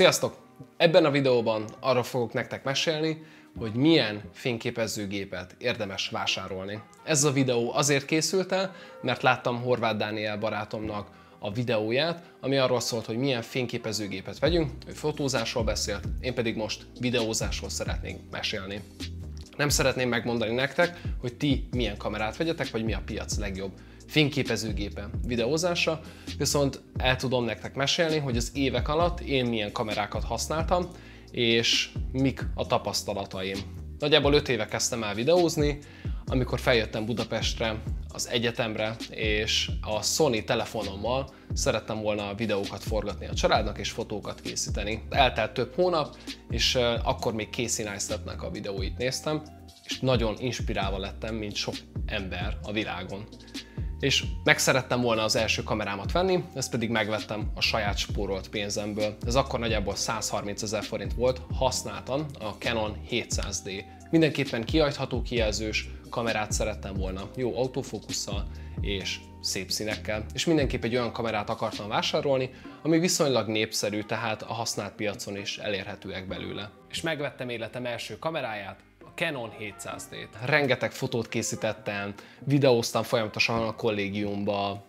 Sziasztok! Ebben a videóban arra fogok nektek mesélni, hogy milyen fényképezőgépet érdemes vásárolni. Ez a videó azért készült el, mert láttam Horváth Dániel barátomnak a videóját, ami arról szólt, hogy milyen fényképezőgépet vegyünk. Ő fotózásról beszélt, én pedig most videózásról szeretnék mesélni. Nem szeretném megmondani nektek, hogy ti milyen kamerát vegyetek, vagy mi a piac legjobb fényképezőgépen videózásra, viszont el tudom nektek mesélni, hogy az évek alatt én milyen kamerákat használtam, és mik a tapasztalataim. Nagyjából 5 éve kezdtem el videózni, amikor feljöttem Budapestre, az egyetemre, és a Sony telefonommal szerettem volna videókat forgatni a családnak, és fotókat készíteni. Eltelt több hónap, és akkor még Casey Neistatnak a videóit néztem, és nagyon inspirálva lettem, mint sok ember a világon. És meg szerettem volna az első kamerámat venni, ezt pedig megvettem a saját spórolt pénzemből. Ez akkor nagyjából 130 000 forint volt, használtam a Canon 700D. Mindenképpen kiajtható kijelzős kamerát szerettem volna, jó autofókusszal és szép színekkel. És mindenképp egy olyan kamerát akartam vásárolni, ami viszonylag népszerű, tehát a használt piacon is elérhetőek belőle. És megvettem életem első kameráját, Canon 700D-t. Rengeteg fotót készítettem, videóztam folyamatosan a kollégiumba,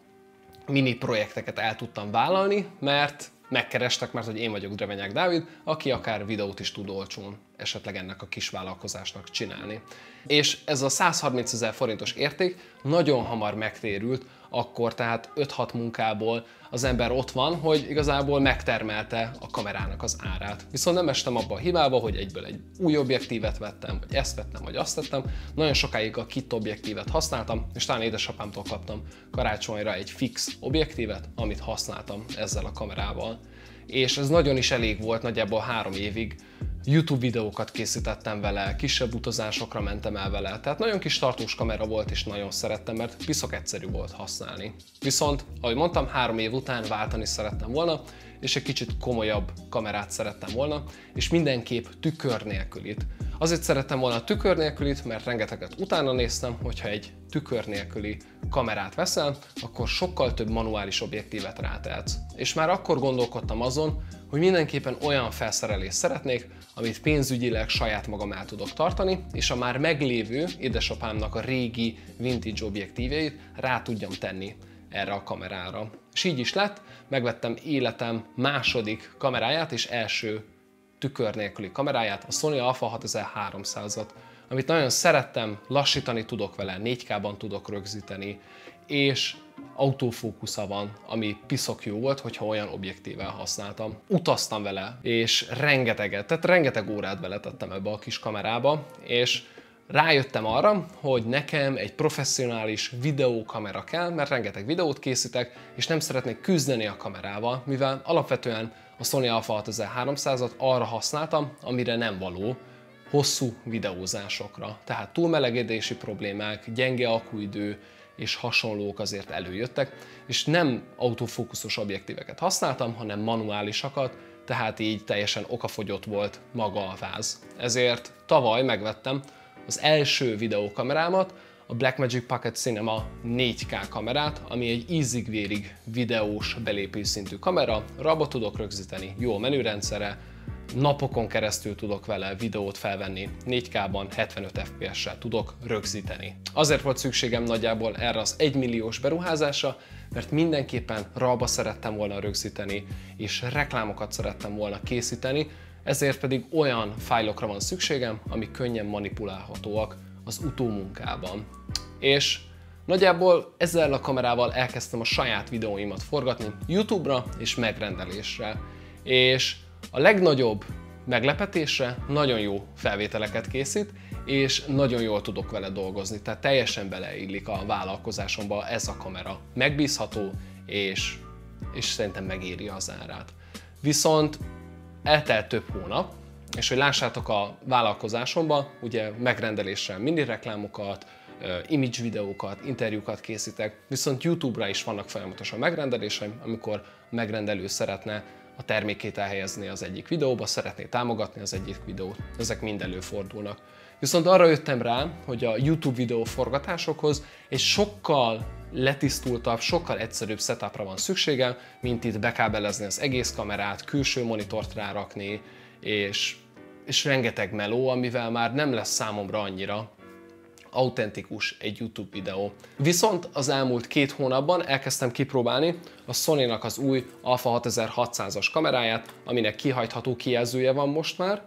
mini projekteket el tudtam vállalni, mert megkerestek, mert hogy én vagyok Drevenyák Dávid, aki akár videót is tud olcsón esetleg ennek a kis vállalkozásnak csinálni. És ez a 130 000 forintos érték nagyon hamar megtérült, akkor tehát 5-6 munkából az ember ott van, hogy igazából megtermelte a kamerának az árát. Viszont nem estem abba a hibába, hogy egyből egy új objektívet vettem, vagy ezt vettem, vagy azt vettem. Nagyon sokáig a kit objektívet használtam, és talán édesapámtól kaptam karácsonyra egy fix objektívet, amit használtam ezzel a kamerával. És ez nagyon is elég volt, nagyjából 3 évig YouTube videókat készítettem vele, kisebb utazásokra mentem el vele, tehát nagyon kis tartós kamera volt, és nagyon szerettem, mert piszok egyszerű volt használni. Viszont, ahogy mondtam, 3 év után váltani szerettem volna, és egy kicsit komolyabb kamerát szerettem volna, és mindenképp tükör nélkülit. Azért szerettem volna a tükör nélkülit, mert rengeteget utána néztem, hogyha egy tükör nélküli kamerát veszel, akkor sokkal több manuális objektívet rátehetsz. És már akkor gondolkodtam azon, hogy mindenképpen olyan felszerelést szeretnék, amit pénzügyileg saját magam el tudok tartani, és a már meglévő édesapámnak a régi vintage objektíveit rá tudjam tenni erre a kamerára. És így is lett, megvettem életem második kameráját és első tükör nélküli kameráját, a Sony Alpha 6300-at, amit nagyon szerettem, lassítani tudok vele, 4K-ban tudok rögzíteni, és autofókusza van, ami piszok jó volt, hogyha olyan objektível használtam. Utaztam vele, és rengeteget, tehát rengeteg órát beletettem ebbe a kis kamerába, és rájöttem arra, hogy nekem egy professzionális videókamera kell, mert rengeteg videót készítek, és nem szeretnék küzdeni a kamerával, mivel alapvetően a Sony Alpha 6300-at arra használtam, amire nem való, hosszú videózásokra. Tehát túlmelegedési problémák, gyenge akkuidő és hasonlók azért előjöttek, és nem autofókuszos objektíveket használtam, hanem manuálisakat, tehát így teljesen okafogyott volt maga a váz. Ezért tavaly megvettem az első videókamerámat, a Blackmagic Pocket Cinema 4K kamerát, ami egy ízig-vérig videós belépőszintű kamera, rabba tudok rögzíteni, jó menürendszere, napokon keresztül tudok vele videót felvenni, 4K-ban 75 fps-sel tudok rögzíteni. Azért volt szükségem nagyjából erre az 1 milliós beruházásra, mert mindenképpen rabba szerettem volna rögzíteni, és reklámokat szerettem volna készíteni, ezért pedig olyan fájlokra van szükségem, ami könnyen manipulálhatóak az utómunkában. És nagyjából ezzel a kamerával elkezdtem a saját videóimat forgatni YouTube-ra és megrendelésre. És a legnagyobb meglepetésre nagyon jó felvételeket készít, és nagyon jól tudok vele dolgozni, tehát teljesen beleillik a vállalkozásomba ez a kamera. Megbízható, és szerintem megéri az árát. Viszont eltelt több hónap, és hogy lássátok a vállalkozásomba, ugye megrendeléssel mini reklámokat, image videókat, interjúkat készítek, viszont YouTube-ra is vannak folyamatosan megrendeléseim, amikor megrendelő szeretne a termékét elhelyezni az egyik videóba, szeretné támogatni az egyik videót, ezek mind előfordulnak. Viszont arra jöttem rá, hogy a YouTube videó forgatásokhoz egy sokkal letisztultabb, sokkal egyszerűbb setupra van szükségem, mint itt bekábelezni az egész kamerát, külső monitort rárakni, és rengeteg meló, amivel már nem lesz számomra annyira autentikus egy YouTube videó. Viszont az elmúlt 2 hónapban elkezdtem kipróbálni a Sony-nak az új Alpha 6600-as kameráját, aminek kihajtható kijelzője van most már,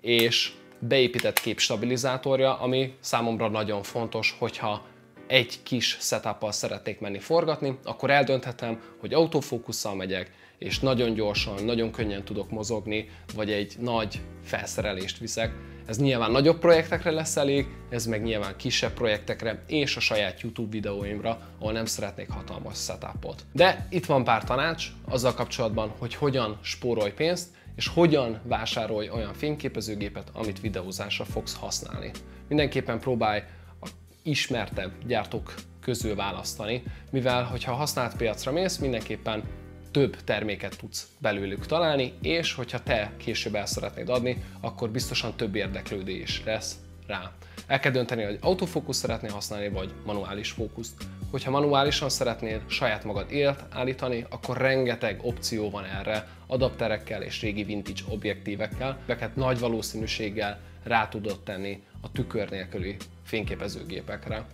és beépített képstabilizátorja, ami számomra nagyon fontos, hogyha egy kis setup-al szeretnék menni forgatni, akkor eldönthetem, hogy autofókusszal megyek, és nagyon gyorsan, nagyon könnyen tudok mozogni, vagy egy nagy felszerelést viszek. Ez nyilván nagyobb projektekre lesz elég, ez meg nyilván kisebb projektekre és a saját YouTube videóimra, ahol nem szeretnék hatalmas setupot. De itt van pár tanács azzal kapcsolatban, hogy hogyan spórolj pénzt, és hogyan vásárolj olyan fényképezőgépet, amit videózásra fogsz használni. Mindenképpen próbálj a ismertebb gyártók közül választani, mivel hogyha használt piacra mész, mindenképpen több terméket tudsz belőlük találni, és hogyha te később el szeretnéd adni, akkor biztosan több érdeklődés lesz rá. El kell dönteni, hogy autofókuszt szeretnél használni, vagy manuális fókuszt. Hogyha manuálisan szeretnél saját magad élet állítani, akkor rengeteg opció van erre, adapterekkel és régi vintage objektívekkel, amiket nagy valószínűséggel rá tudod tenni a tükör nélküli fényképezőgépekre.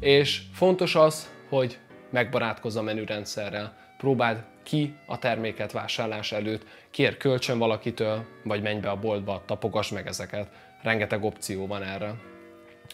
És fontos az, hogy megbarátkozz a menürendszerrel, próbáld ki a terméket vásárlás előtt, kérj kölcsön valakitől, vagy menj be a boltba, tapogass meg ezeket. Rengeteg opció van erre.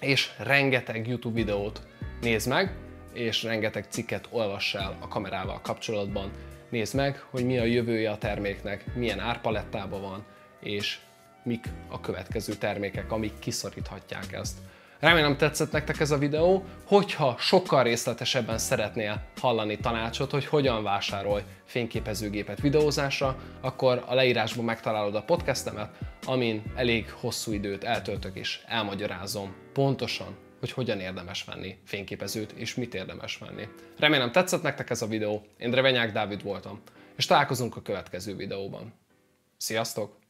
És rengeteg YouTube videót nézd meg, és rengeteg cikket olvass el a kamerával kapcsolatban. Nézd meg, hogy mi a jövője a terméknek, milyen árpalettában van, és mik a következő termékek, amik kiszoríthatják ezt. Remélem tetszett nektek ez a videó, hogyha sokkal részletesebben szeretnél hallani tanácsot, hogy hogyan vásárolj fényképezőgépet videózásra, akkor a leírásban megtalálod a podcastemet, amin elég hosszú időt eltöltök és elmagyarázom pontosan, hogy hogyan érdemes venni fényképezőt és mit érdemes venni. Remélem tetszett nektek ez a videó, én Drevenyák Dávid voltam, és találkozunk a következő videóban. Sziasztok!